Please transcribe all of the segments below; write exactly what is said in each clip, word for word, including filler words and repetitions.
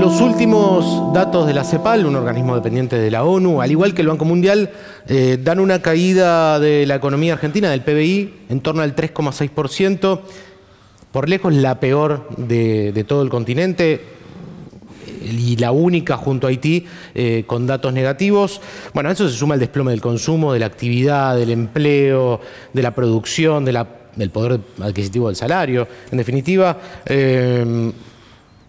Los últimos datos de la CEPAL, un organismo dependiente de la ONU, al igual que el Banco Mundial, eh, dan una caída de la economía argentina, del P B I, en torno al tres coma seis por ciento, por lejos la peor de, de todo el continente y la única junto a Haití eh, con datos negativos. Bueno, a eso se suma el desplome del consumo, de la actividad, del empleo, de la producción, de la, del poder adquisitivo del salario. En definitiva, eh,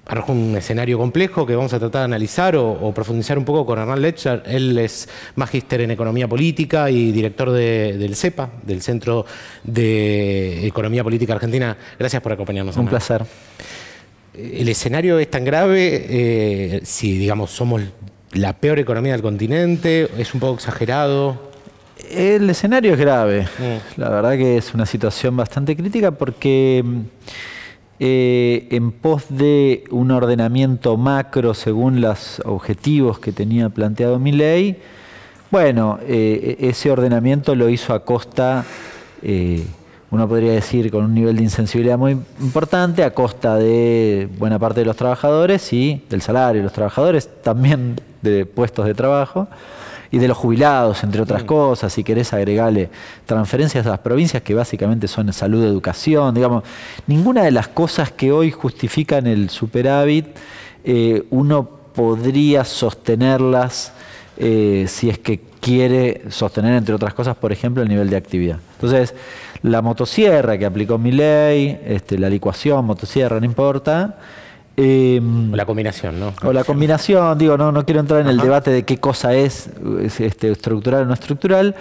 arroja un escenario complejo que vamos a tratar de analizar o, o profundizar un poco con Hernán Letcher. Él es magíster en Economía Política y director de, del CEPA, del Centro de Economía Política Argentina. Gracias por acompañarnos. Un Ana. placer. El escenario es tan grave, eh, si digamos somos la peor economía del continente, es un poco exagerado. El escenario es grave. Mm. La verdad que es una situación bastante crítica porque... Eh, en pos de un ordenamiento macro según los objetivos que tenía planteado Milei, bueno, eh, ese ordenamiento lo hizo a costa, eh, uno podría decir, con un nivel de insensibilidad muy importante, a costa de buena parte de los trabajadores y del salario de los trabajadores, también de puestos de trabajo, y de los jubilados, entre otras cosas. Si querés agregarle transferencias a las provincias, que básicamente son salud, educación, digamos, ninguna de las cosas que hoy justifican el superávit, eh, uno podría sostenerlas eh, si es que quiere sostener, entre otras cosas, por ejemplo, el nivel de actividad. Entonces, la motosierra que aplicó Milei, este, la licuación, motosierra, no importa, Eh, o la combinación, ¿no? O la combinación, digo, no, no quiero entrar en Ajá. el debate de qué cosa es, es este, estructural o no estructural,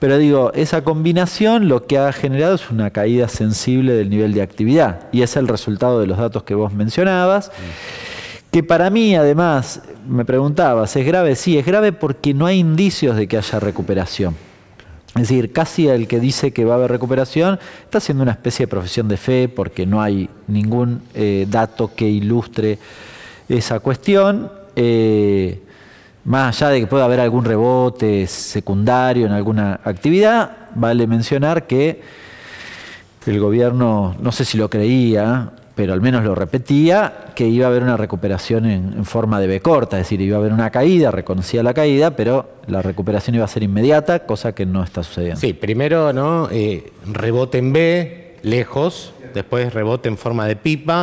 pero digo, esa combinación lo que ha generado es una caída sensible del nivel de actividad y es el resultado de los datos que vos mencionabas, sí. que para mí además, me preguntabas, ¿es grave? Sí, es grave porque no hay indicios de que haya recuperación. Es decir, casi el que dice que va a haber recuperación está haciendo una especie de profesión de fe porque no hay ningún eh, dato que ilustre esa cuestión. Eh, más allá de que pueda haber algún rebote secundario en alguna actividad, vale mencionar que el gobierno, no sé si lo creía, pero al menos lo repetía, que iba a haber una recuperación en, en forma de B corta, es decir, iba a haber una caída, reconocía la caída, pero la recuperación iba a ser inmediata, cosa que no está sucediendo. Sí, primero no eh, rebote en B, lejos, después rebote en forma de pipa,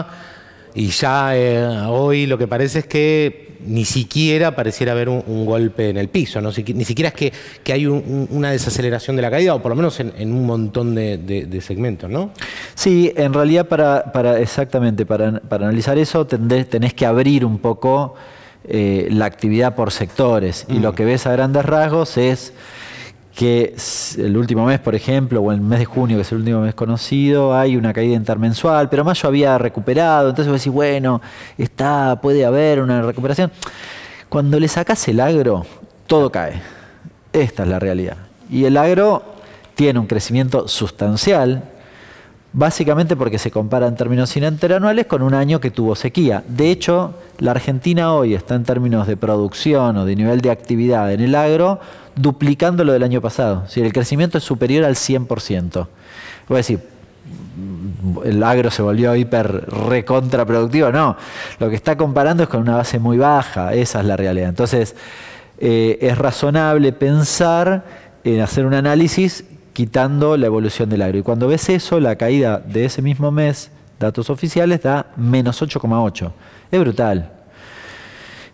y ya eh, hoy lo que parece es que ni siquiera pareciera haber un, un golpe en el piso, ¿no? Si, ni siquiera es que, que hay un, una desaceleración de la caída, o por lo menos en, en un montón de, de, de segmentos, ¿no? Sí, en realidad para, para exactamente, para, para analizar eso tendés, tenés que abrir un poco eh, la actividad por sectores, y mm. lo que ves a grandes rasgos es que el último mes, por ejemplo, o el mes de junio, que es el último mes conocido, hay una caída intermensual, pero mayo había recuperado, entonces vos decís, bueno, está, puede haber una recuperación. Cuando le sacás el agro, todo cae. Esta es la realidad. Y el agro tiene un crecimiento sustancial, básicamente porque se compara en términos interanuales con un año que tuvo sequía. De hecho, la Argentina hoy está en términos de producción o de nivel de actividad en el agro, duplicando lo del año pasado. O sea, el crecimiento es superior al cien por ciento. Voy a decir, el agro se volvió hiper recontraproductivo. No, lo que está comparando es con una base muy baja. Esa es la realidad. Entonces, eh, es razonable pensar en hacer un análisis quitando la evolución del agro. Y cuando ves eso, la caída de ese mismo mes, datos oficiales, da menos ocho coma ocho. Es brutal.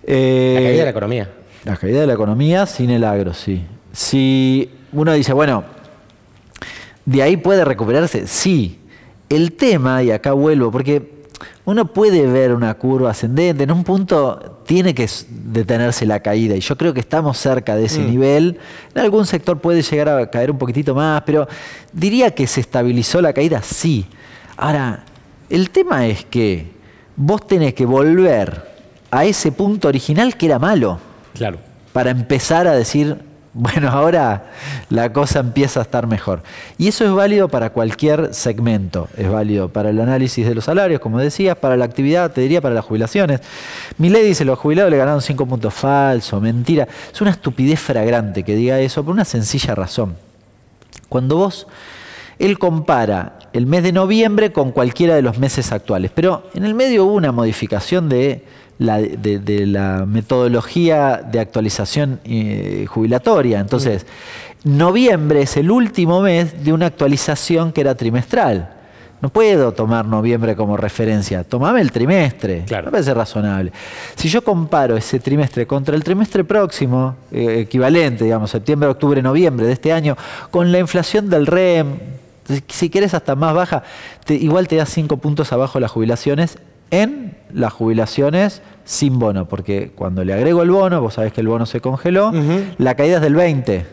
Eh, la caída de la economía. La caída de la economía sin el agro, sí. Si uno dice, bueno, ¿de ahí puede recuperarse? Sí. El tema, y acá vuelvo, porque uno puede ver una curva ascendente, en un punto tiene que detenerse la caída, y yo creo que estamos cerca de ese mm. nivel. En algún sector puede llegar a caer un poquitito más, pero diría que se estabilizó la caída, sí. Ahora, el tema es que vos tenés que volver a ese punto original que era malo. Claro. Para empezar a decir, bueno, ahora la cosa empieza a estar mejor. Y eso es válido para cualquier segmento. Es válido para el análisis de los salarios, como decías, para la actividad, te diría, para las jubilaciones. Milei dice, los jubilados le ganaron cinco puntos falsos, mentira. Es una estupidez fragrante que diga eso por una sencilla razón. Cuando vos, él compara el mes de noviembre con cualquiera de los meses actuales, pero en el medio hubo una modificación de la, de, de la metodología de actualización eh, jubilatoria. Entonces, sí. noviembre es el último mes de una actualización que era trimestral. No puedo tomar noviembre como referencia. Tomame el trimestre. Claro. Me parece razonable. Si yo comparo ese trimestre contra el trimestre próximo, eh, equivalente, digamos, septiembre, octubre, noviembre de este año, con la inflación del R E M, si quieres hasta más baja, te, igual te da cinco puntos abajo las jubilaciones en las jubilaciones sin bono. Porque cuando le agrego el bono, vos sabés que el bono se congeló, uh-huh. la caída es del veinte por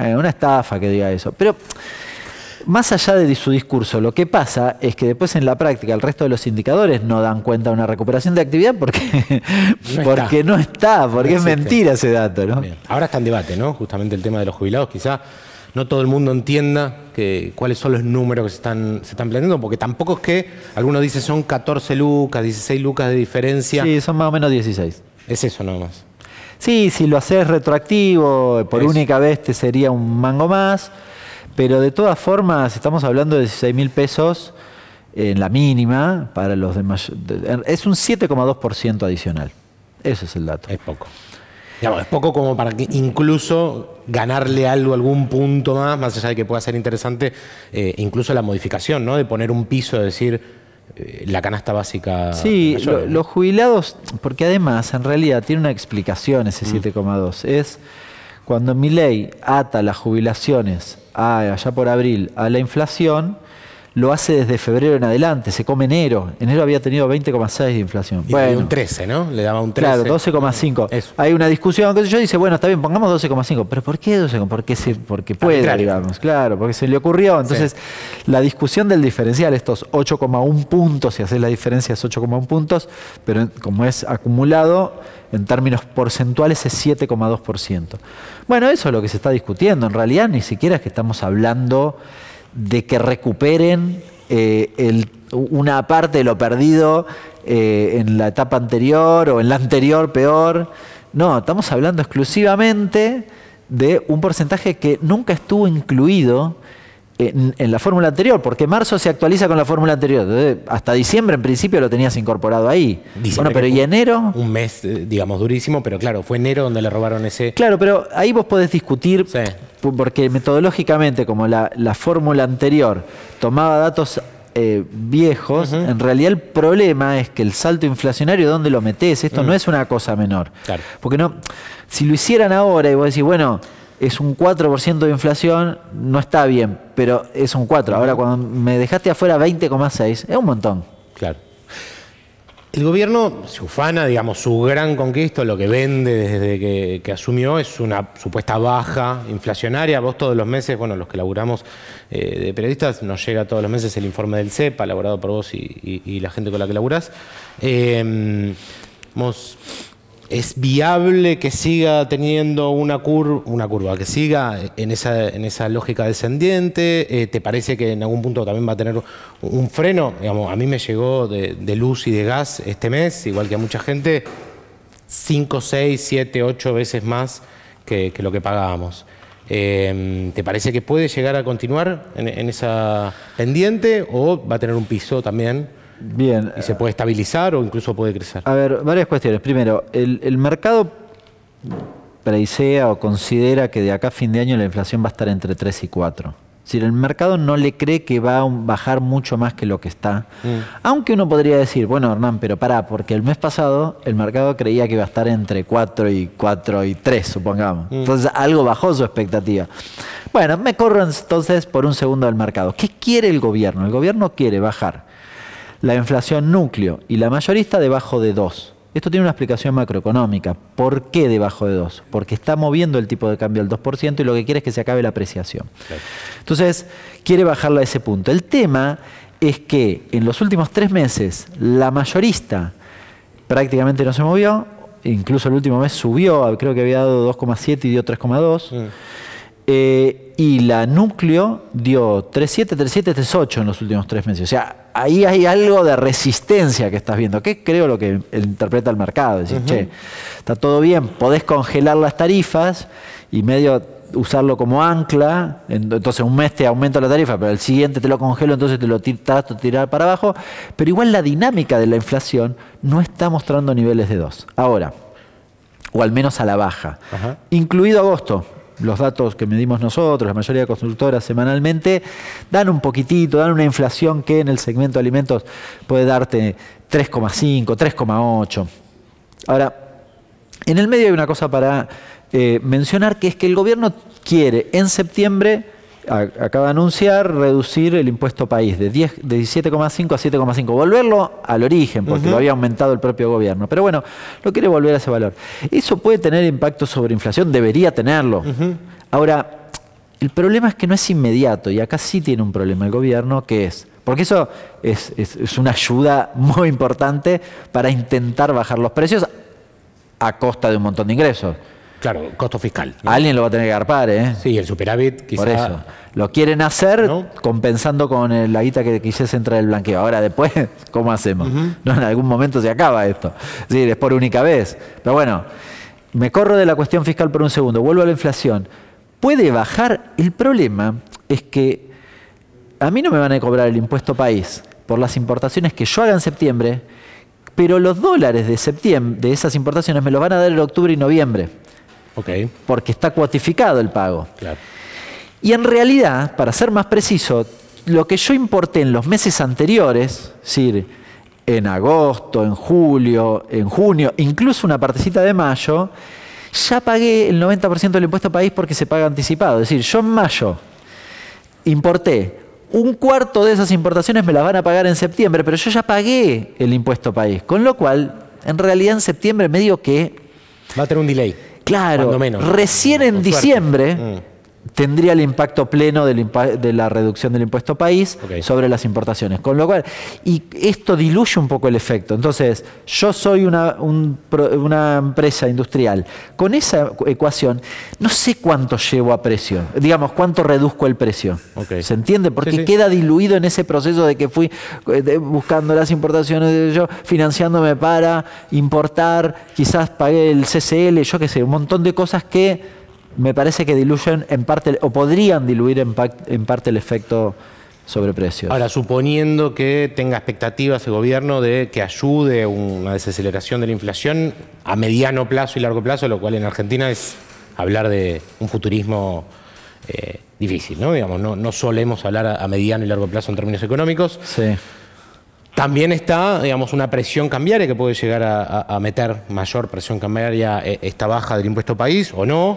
ciento. Eh, una estafa que diga eso. Pero... más allá de su discurso, lo que pasa es que después en la práctica el resto de los indicadores no dan cuenta de una recuperación de actividad porque no porque está, no está, porque no es mentira ese dato, ¿no? Bien. Ahora está en debate, ¿no? Justamente el tema de los jubilados, quizá no todo el mundo entienda que, cuáles son los números que se están, se están planteando, porque tampoco es que, algunos dicen son catorce lucas, dieciséis lucas de diferencia. Sí, son más o menos dieciséis. Es eso nomás. Sí, si lo haces retroactivo, por eso. Única vez te sería un mango más. Pero de todas formas, estamos hablando de dieciséis mil pesos en la mínima para los de mayor. Es un siete coma dos por ciento adicional. Ese es el dato. Es poco. Digamos, es poco como para que incluso ganarle algo, algún punto más, más allá de que pueda ser interesante, eh, incluso la modificación, ¿no? De poner un piso, de decir, eh, la canasta básica. Sí, mayor, lo, ¿no? Los jubilados, porque además, en realidad, tiene una explicación ese siete coma dos. Mm. Es cuando Milei ata las jubilaciones. Ah, allá por abril, a la inflación, lo hace desde febrero en adelante, se come enero. Enero había tenido veinte coma seis de inflación. Y bueno, un trece, ¿no? Le daba un trece. Claro, doce coma cinco. Hay una discusión, que yo dice, bueno, está bien, pongamos doce coma cinco. ¿Pero por qué doce? Porque, se, porque puede, arbitrario, digamos. Claro, porque se le ocurrió. Entonces, sí. la discusión del diferencial, estos ocho coma uno puntos, si haces la diferencia es ocho coma uno puntos, pero como es acumulado, en términos porcentuales es siete coma dos por ciento. Bueno, eso es lo que se está discutiendo. En realidad, ni siquiera es que estamos hablando de que recuperen eh, el, una parte de lo perdido eh, en la etapa anterior o en la anterior peor. No, estamos hablando exclusivamente de un porcentaje que nunca estuvo incluido en, en la fórmula anterior, porque marzo se actualiza con la fórmula anterior. Entonces, hasta diciembre en principio lo tenías incorporado ahí. Diciembre, bueno, pero ¿y enero? Un mes, digamos, durísimo, pero claro, fue enero donde le robaron ese... Claro, pero ahí vos podés discutir... Sí. Porque metodológicamente, como la, la fórmula anterior tomaba datos eh, viejos, uh-huh. en realidad el problema es que el salto inflacionario, ¿dónde lo metés? Esto uh-huh. no es una cosa menor. Claro. Porque no, si lo hicieran ahora y vos decís, bueno, es un cuatro por ciento de inflación, no está bien, pero es un cuatro por ciento. Ahora, cuando me dejaste afuera veinte coma seis por ciento, es un montón. Claro. El gobierno se ufana, digamos, su gran conquista, lo que vende desde que, que asumió, es una supuesta baja inflacionaria. Vos todos los meses, bueno, los que laburamos eh, de periodistas, nos llega todos los meses el informe del CEPA, elaborado por vos y, y, y la gente con la que laburás. Eh, vos, ¿es viable que siga teniendo una, cur una curva, que siga en esa, en esa lógica descendiente? Eh, ¿Te parece que en algún punto también va a tener un freno? Digamos, a mí me llegó de, de luz y de gas este mes, igual que a mucha gente, cinco, seis, siete, ocho veces más que, que lo que pagábamos. Eh, ¿Te parece que puede llegar a continuar en, en esa pendiente o va a tener un piso también? Bien. ¿Y se puede estabilizar o incluso puede crecer? A ver, varias cuestiones. Primero, el, el mercado preisea o considera que de acá a fin de año la inflación va a estar entre tres y cuatro. Es decir, el mercado no le cree que va a bajar mucho más que lo que está. Mm. Aunque uno podría decir, bueno, Hernán, pero pará, porque el mes pasado el mercado creía que iba a estar entre cuatro y cuatro y tres, supongamos. Mm. Entonces, algo bajó su expectativa. Bueno, me corro entonces por un segundo del mercado. ¿Qué quiere el gobierno? El gobierno quiere bajar la inflación núcleo y la mayorista debajo de dos. Esto tiene una explicación macroeconómica. ¿Por qué debajo de dos? Porque está moviendo el tipo de cambio al dos por ciento y lo que quiere es que se acabe la apreciación. Claro. Entonces, quiere bajarla a ese punto. El tema es que en los últimos tres meses la mayorista prácticamente no se movió, incluso el último mes subió, creo que había dado dos coma siete y dio tres coma dos. Mm. Eh, y la núcleo dio tres coma siete, tres coma siete, tres coma ocho en los últimos tres meses. O sea, ahí hay algo de resistencia que estás viendo, que creo lo que interpreta el mercado. Decir, uh-huh. che, está todo bien, podés congelar las tarifas y medio usarlo como ancla, entonces un mes te aumento la tarifa, pero el siguiente te lo congelo, entonces te lo trato de tirar para abajo, pero igual la dinámica de la inflación no está mostrando niveles de dos, ahora, o al menos a la baja. Ajá. Incluido agosto, los datos que medimos nosotros, la mayoría de consultoras semanalmente, dan un poquitito, dan una inflación que en el segmento de alimentos puede darte tres coma cinco, tres coma ocho. Ahora, en el medio hay una cosa para eh, mencionar, que es que el gobierno quiere en septiembre, a, acaba de anunciar, reducir el impuesto país de, de diecisiete coma cinco a siete coma cinco, volverlo al origen, porque uh-huh. lo había aumentado el propio gobierno. Pero bueno, lo quiere volver a ese valor. Eso puede tener impacto sobre inflación, debería tenerlo. Uh-huh. Ahora, el problema es que no es inmediato, y acá sí tiene un problema el gobierno, que es... Porque eso es, es, es una ayuda muy importante para intentar bajar los precios a costa de un montón de ingresos. Claro, costo fiscal, ¿no? Alguien lo va a tener que garpar, ¿eh? Sí, el superávit quizás. Por eso. Lo quieren hacer, ¿no?, compensando con el, la guita que quizás entra del blanqueo. Ahora después, ¿cómo hacemos? Uh-huh. No, en algún momento se acaba esto. Sí, es por única vez. Pero bueno, me corro de la cuestión fiscal por un segundo. Vuelvo a la inflación. Puede bajar. El problema es que a mí no me van a cobrar el impuesto país por las importaciones que yo haga en septiembre, pero los dólares de septiembre de esas importaciones me los van a dar en octubre y noviembre. Okay. Porque está cuantificado el pago. Claro. Y en realidad, para ser más preciso, lo que yo importé en los meses anteriores, es decir, en agosto, en julio, en junio, incluso una partecita de mayo, ya pagué el noventa por ciento del impuesto país porque se paga anticipado. Es decir, yo en mayo importé. Un cuarto de esas importaciones me las van a pagar en septiembre, pero yo ya pagué el impuesto país. Con lo cual, en realidad en septiembre me digo que... Va a tener un delay. Claro. Cuando menos. Recién en diciembre mm. tendría el impacto pleno del impa de la reducción del impuesto país okay. sobre las importaciones. Con lo cual, y esto diluye un poco el efecto. Entonces, yo soy una, un, una empresa industrial. Con esa ecuación, no sé cuánto llevo a precio. Digamos, cuánto reduzco el precio. Okay. ¿Se entiende? Porque sí, sí. queda diluido en ese proceso de que fui buscando las importaciones, yo financiándome para importar, quizás pagué el C C L, yo qué sé, un montón de cosas que... me parece que diluyen en parte, o podrían diluir en, en parte el efecto sobre precios. Ahora, suponiendo que tenga expectativas el gobierno de que ayude una desaceleración de la inflación a mediano plazo y largo plazo, lo cual en Argentina es hablar de un futurismo eh, difícil, ¿no? Digamos, no, no solemos hablar a mediano y largo plazo en términos económicos. Sí. También está, digamos, una presión cambiaria que puede llegar a, a, a meter mayor presión cambiaria esta baja del impuesto país, o no.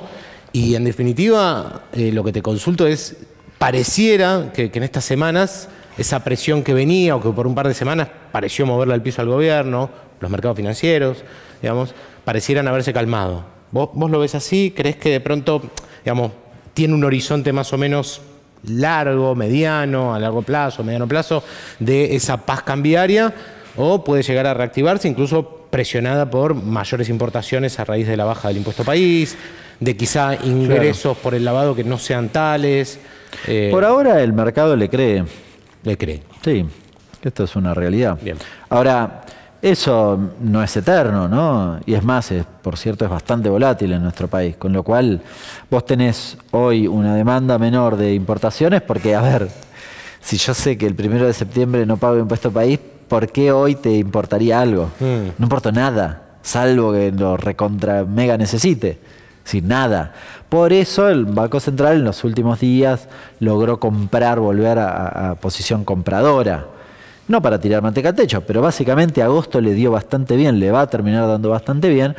Y en definitiva, eh, lo que te consulto es, pareciera que, que en estas semanas esa presión que venía o que por un par de semanas pareció moverla al piso al gobierno, los mercados financieros, digamos, parecieran haberse calmado. ¿Vos, vos lo ves así? ¿Crees que de pronto, digamos, tiene un horizonte más o menos largo, mediano, a largo plazo, mediano plazo, de esa paz cambiaria? ¿O puede llegar a reactivarse incluso presionada por mayores importaciones a raíz de la baja del impuesto país, de quizá ingresos claro. por el lavado que no sean tales? Eh... Por ahora el mercado le cree. Le cree. Sí, esto es una realidad. Bien. Ahora, eso no es eterno, ¿no? Y es más, es, por cierto, es bastante volátil en nuestro país, con lo cual vos tenés hoy una demanda menor de importaciones porque, a ver, si yo sé que el primero de septiembre no pago impuesto país, ¿por qué hoy te importaría algo? Mm. No importa nada, salvo que lo recontra mega necesite. Sin nada. Por eso el Banco Central en los últimos días logró comprar, volver a, a posición compradora. No para tirar manteca al techo, pero básicamente agosto le dio bastante bien, le va a terminar dando bastante bien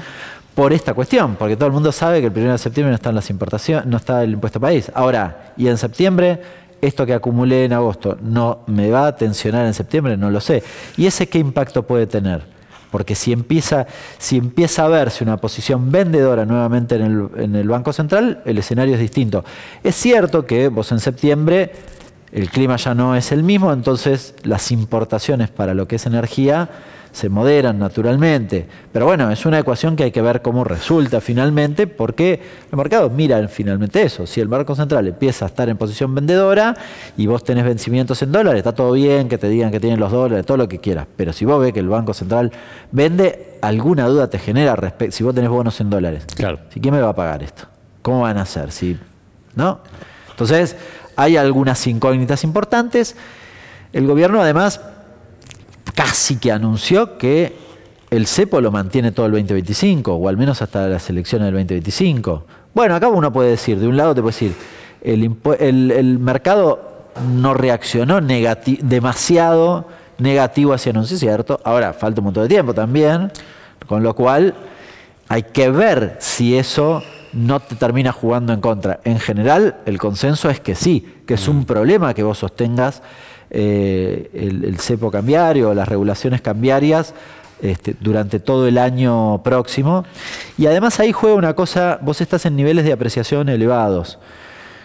por esta cuestión, porque todo el mundo sabe que el primero de septiembre no están las importaciones, no está el impuesto país. Ahora, y en septiembre... esto que acumulé en agosto, ¿no me va a tensionar en septiembre? No lo sé. ¿Y ese qué impacto puede tener? Porque si empieza, si empieza a verse una posición vendedora nuevamente en el, en el Banco Central, el escenario es distinto. Es cierto que vos en septiembre el clima ya no es el mismo, entonces las importaciones para lo que es energía se moderan naturalmente. Pero bueno, es una ecuación que hay que ver cómo resulta finalmente, porque los mercados miran finalmente eso. Si el Banco Central empieza a estar en posición vendedora y vos tenés vencimientos en dólares, está todo bien que te digan que tienen los dólares, todo lo que quieras. Pero si vos ves que el Banco Central vende, alguna duda te genera respecto si vos tenés bonos en dólares. Claro. ¿Si quién me va a pagar esto? ¿Cómo van a hacer? Si ¿no? Entonces, hay algunas incógnitas importantes. El gobierno, además, casi que anunció que el CEPA lo mantiene todo el veinte veinticinco, o al menos hasta las elecciones del veinte veinticinco. Bueno, acá uno puede decir, de un lado te puede decir, el, el, el mercado no reaccionó negati demasiado negativo hacia el anuncio, ¿cierto? Ahora, falta un montón de tiempo también, con lo cual hay que ver si eso no te termina jugando en contra. En general, el consenso es que sí, que es un problema que vos sostengas eh, el, el cepo cambiario, las regulaciones cambiarias Este, durante todo el año próximo. Y además ahí juega una cosa, vos estás en niveles de apreciación elevados,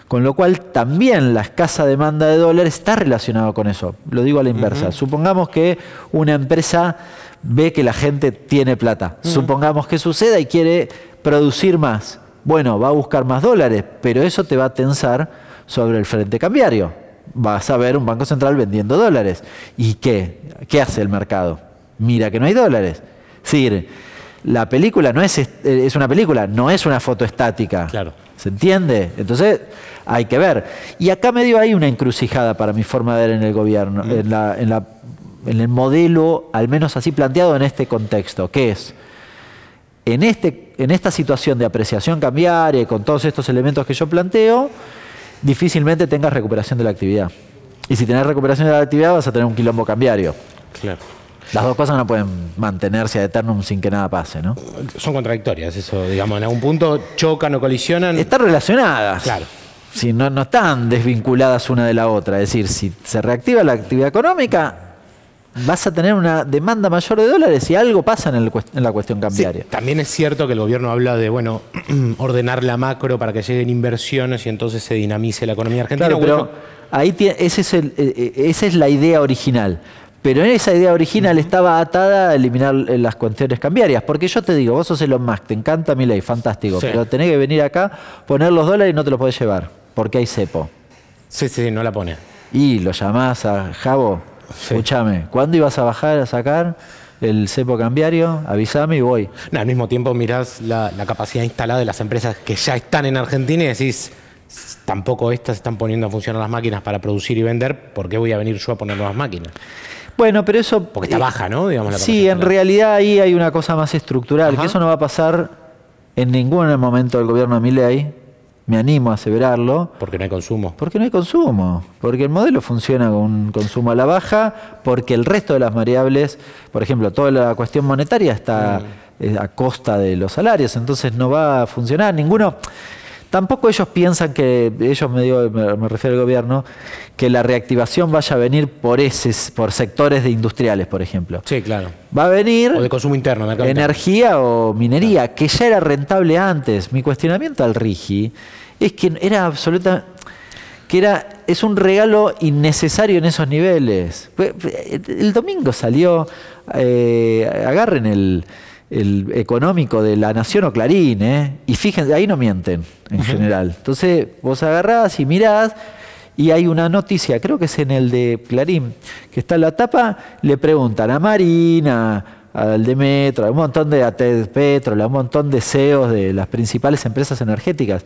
con lo cual también la escasa demanda de dólar está relacionada con eso. Lo digo a la inversa. Uh-huh. Supongamos que una empresa ve que la gente tiene plata. Uh-huh. Supongamos que suceda y quiere producir más. Bueno, va a buscar más dólares, pero eso te va a tensar sobre el frente cambiario. Vas a ver un banco central vendiendo dólares. ¿Y qué? ¿Qué hace el mercado? Mira que no hay dólares. Es decir, la película no es, es una película, no es una foto estática. Claro. ¿Se entiende? Entonces, hay que ver. Y acá medio hay una encrucijada para mi forma de ver en el gobierno, mm. en, la, en, la, en el modelo, al menos así planteado en este contexto, que es, en, este, en esta situación de apreciación cambiaria y con todos estos elementos que yo planteo, difícilmente tengas recuperación de la actividad. Y si tenés recuperación de la actividad, vas a tener un quilombo cambiario. Claro. Las dos cosas no pueden mantenerse ad eternum sin que nada pase, ¿no? Son contradictorias, eso, digamos, en algún punto chocan o colisionan. Están relacionadas. Claro. Si no, no están desvinculadas una de la otra. Es decir, si se reactiva la actividad económica, vas a tener una demanda mayor de dólares y algo pasa en, el, en la cuestión cambiaria. Sí, también es cierto que el gobierno habla de, bueno, ordenar la macro para que lleguen inversiones y entonces se dinamice la economía argentina. Claro, pero ahí tiene, ese es el, esa es la idea original. Pero en esa idea original estaba atada a eliminar las cuestiones cambiarias. Porque yo te digo, vos sos Elon Musk, te encanta Milei, fantástico. Sí. Pero tenés que venir acá, poner los dólares y no te los podés llevar. Porque hay cepo. Sí, sí, no la pone. Y lo llamás a Javo, sí. Escuchame, ¿cuándo ibas a bajar a sacar el cepo cambiario? Avísame y voy. No, al mismo tiempo mirás la, la capacidad instalada de las empresas que ya están en Argentina y decís, tampoco estas están poniendo a funcionar las máquinas para producir y vender, ¿por qué voy a venir yo a poner nuevas máquinas? Bueno, pero eso... Porque está baja, ¿no? Digamos, la sí, en realidad ahí hay una cosa más estructural, ajá, que eso no va a pasar en ningún momento del gobierno de Milei, me animo a aseverarlo. Porque no hay consumo. Porque no hay consumo, porque el modelo funciona con un consumo a la baja, porque el resto de las variables, por ejemplo, toda la cuestión monetaria está mm. a costa de los salarios, entonces no va a funcionar ninguno... Tampoco ellos piensan que, ellos me digo, me refiero al gobierno, que la reactivación vaya a venir por esos, por sectores de industriales, por ejemplo. Sí, claro. Va a venir... O de consumo interno. Mercado energía interno. O minería, claro, que ya era rentable antes. Mi cuestionamiento al RIGI es que era absoluta... que era, es un regalo innecesario en esos niveles. El domingo salió, eh, agarren el... el económico de La Nación o Clarín, ¿eh? Y fíjense, ahí no mienten en general. Entonces vos agarrás y mirás y hay una noticia, creo que es en el de Clarín, que está en la tapa, le preguntan a Marina, al de Metro, a un montón de A T P, Petronas, a un montón de C E Os de las principales empresas energéticas.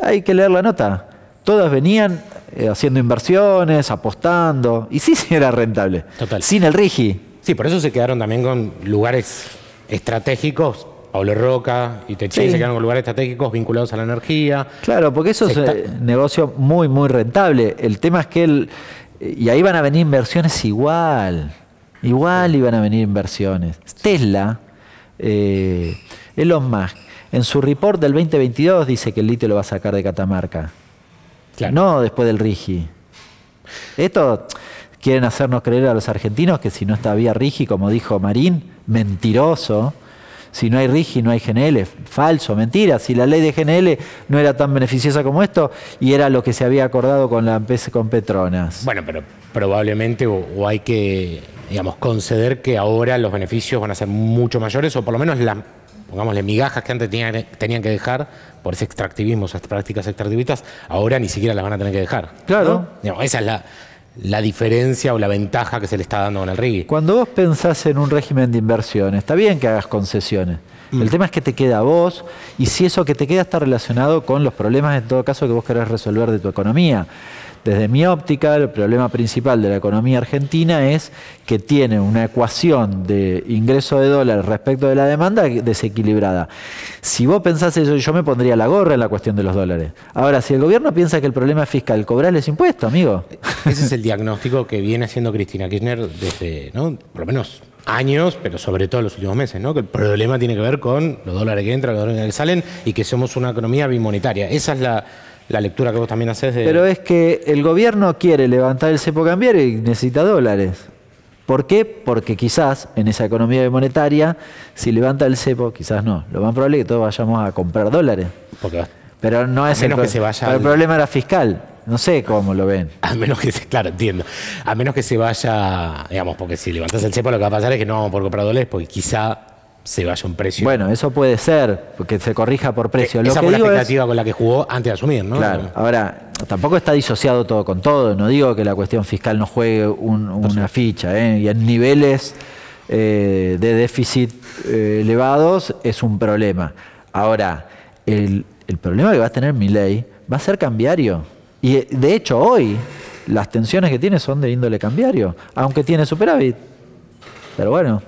Hay que leer la nota. Todas venían eh, haciendo inversiones, apostando, y sí, sí era rentable. Total. Sin el RIGI. Sí, por eso se quedaron también con lugares... estratégicos, Pablo Roca y Tech, sí, se quedan con lugares estratégicos vinculados a la energía. Claro, porque eso se es un eh, negocio muy, muy rentable. El tema es que, el, y ahí van a venir inversiones igual, igual iban a venir inversiones. Tesla, eh, Elon Musk, en su report del veinte veintidós dice que el litio lo va a sacar de Catamarca. Claro. No después del RIGI. Esto... Quieren hacernos creer a los argentinos que si no está vía RIGI, como dijo Marín, mentiroso. Si no hay RIGI, no hay G N L. Falso, mentira. Si la ley de G N L no era tan beneficiosa como esto y era lo que se había acordado con, la, con Petronas. Bueno, pero probablemente o, o hay que, digamos, conceder que ahora los beneficios van a ser mucho mayores o por lo menos las, pongámosle, migajas que antes tenían, tenían que dejar por ese extractivismo, esas prácticas extractivistas, ahora ni siquiera las van a tener que dejar. Claro. ¿No? Digamos, esa es la... la diferencia o la ventaja que se le está dando con el RIGI. Cuando vos pensás en un régimen de inversión, está bien que hagas concesiones. Mm. El tema es que te queda a vos y si eso que te queda está relacionado con los problemas, en todo caso, que vos querés resolver de tu economía. Desde mi óptica, el problema principal de la economía argentina es que tiene una ecuación de ingreso de dólares respecto de la demanda desequilibrada. Si vos pensás eso, yo me pondría la gorra en la cuestión de los dólares. Ahora, si el gobierno piensa que el problema es fiscal, cobrarles impuestos, amigo. Ese es el diagnóstico que viene haciendo Cristina Kirchner desde, ¿no?, por lo menos años, pero sobre todo en los últimos meses, ¿no? Que el problema tiene que ver con los dólares que entran, los dólares que salen y que somos una economía bimonetaria. Esa es la... La lectura que vos también hacés de... Pero es que el gobierno quiere levantar el cepo cambiario y necesita dólares. ¿Por qué? Porque quizás en esa economía monetaria, si levanta el cepo, quizás no. Lo más probable es que todos vayamos a comprar dólares. Porque, pero no es el, pro... que se vaya Pero el al... problema era fiscal. No sé cómo lo ven. A menos que se, claro, entiendo. A menos que se vaya, digamos, porque si levantás el cepo lo que va a pasar es que no vamos por comprar dólares, porque quizá se vaya un precio. Bueno, eso puede ser, porque se corrija por precio. Esa fue la expectativa con la que jugó antes de asumir, ¿no? Claro. Ahora, tampoco está disociado todo con todo. No digo que la cuestión fiscal no juegue un, una ficha, ¿eh? Y en niveles eh, de déficit eh, elevados es un problema. Ahora, el, el problema que va a tener Milei va a ser cambiario. Y de hecho hoy las tensiones que tiene son de índole cambiario, aunque tiene superávit. Pero bueno...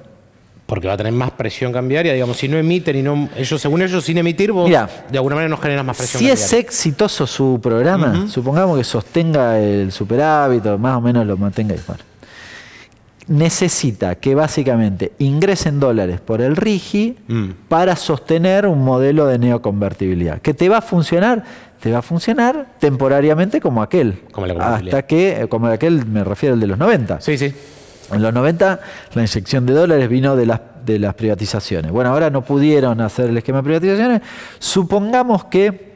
Porque va a tener más presión cambiaria, digamos, si no emiten y no... ellos Según ellos, sin emitir, vos Mirá, de alguna manera nos generas más presión. Si cambiaria. Es exitoso su programa, uh-huh. supongamos que sostenga el superávit, más o menos lo mantenga igual. Necesita que básicamente ingresen dólares por el RIGI mm. para sostener un modelo de neoconvertibilidad. Que te va a funcionar, te va a funcionar temporariamente como aquel. Como la hasta que, como aquel me refiero al de los noventa. Sí, sí. En los noventa la inyección de dólares vino de las, de las privatizaciones. Bueno, ahora no pudieron hacer el esquema de privatizaciones. Supongamos que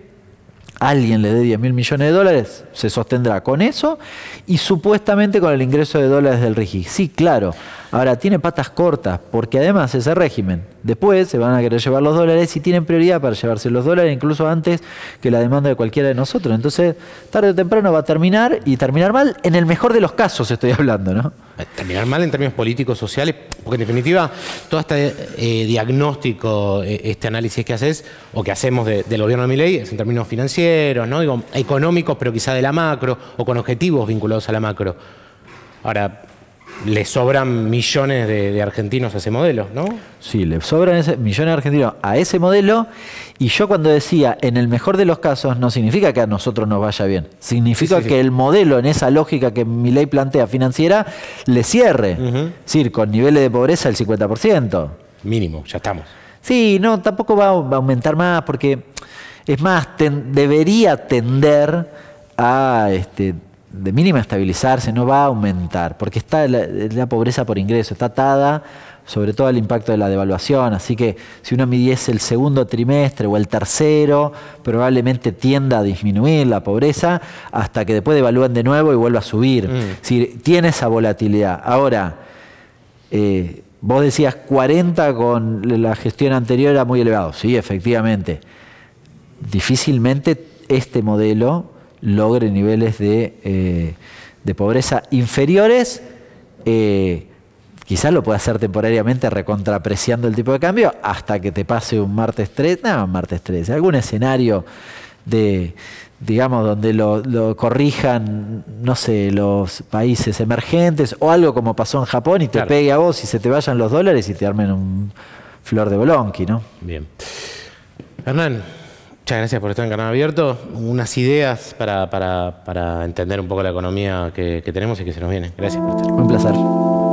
alguien le dé diez mil millones de dólares, se sostendrá con eso y supuestamente con el ingreso de dólares del RIGI. Sí, claro. Ahora, tiene patas cortas porque además ese régimen, después se van a querer llevar los dólares y tienen prioridad para llevarse los dólares incluso antes que la demanda de cualquiera de nosotros. Entonces, tarde o temprano va a terminar y terminar mal en el mejor de los casos estoy hablando, ¿no? Terminar mal en términos políticos, sociales, porque en definitiva todo este eh, diagnóstico, este análisis que haces o que hacemos de, del gobierno de Milei es en términos financieros, ¿no? Digo, económicos, pero quizá de la macro o con objetivos vinculados a la macro. Ahora, le sobran millones de, de argentinos a ese modelo, ¿no? Sí, le sobran ese, millones de argentinos a ese modelo y yo cuando decía en el mejor de los casos no significa que a nosotros nos vaya bien, significa sí, sí, que sí. el modelo en esa lógica que Milei plantea financiera le cierre, uh-huh. es decir, con niveles de pobreza del cincuenta por ciento. Mínimo, ya estamos. Sí, no, tampoco va a aumentar más porque es más, ten, debería tender a... este, de mínima estabilizarse, no va a aumentar, porque está la, la pobreza por ingreso, está atada sobre todo al impacto de la devaluación, así que si uno midiese el segundo trimestre o el tercero, probablemente tienda a disminuir la pobreza hasta que después devalúen de nuevo y vuelva a subir. Mm. Es decir, tiene esa volatilidad. Ahora, eh, vos decías cuarenta con la gestión anterior era muy elevado. Sí, efectivamente. Difícilmente este modelo logre niveles de, eh, de pobreza inferiores, eh, quizás lo pueda hacer temporariamente recontrapreciando el tipo de cambio hasta que te pase un martes tres, no, martes tres, algún escenario de, digamos, donde lo, lo corrijan, no sé, los países emergentes o algo como pasó en Japón y te claro. pegue a vos y se te vayan los dólares y te armen un flor de bolonqui, ¿no? Bien. Hernán, muchas gracias por estar en Canal Abierto. Unas ideas para, para, para entender un poco la economía que, que tenemos y que se nos viene. Gracias por estar. Un placer.